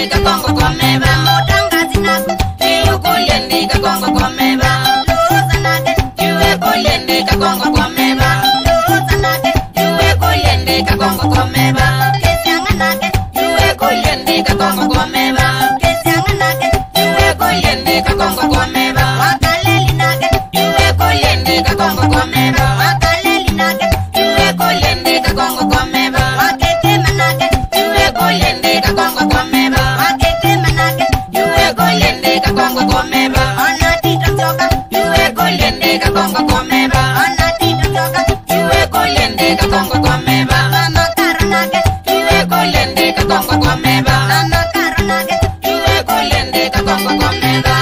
Mama karuna ke, you go lende ka Congo Comeba.